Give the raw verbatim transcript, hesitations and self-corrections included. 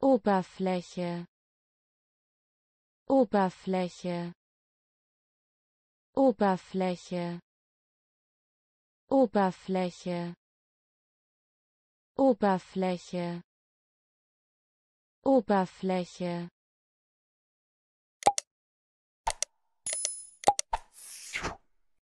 Oberfläche, Oberfläche, Oberfläche, Oberfläche, Oberfläche, Oberfläche,